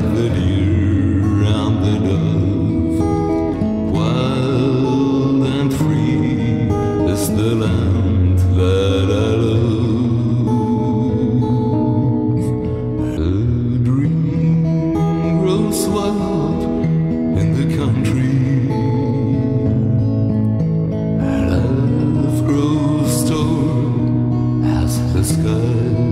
like the deer and the dove, wild and free is the land that I love. A dream grows wild in the country. Good.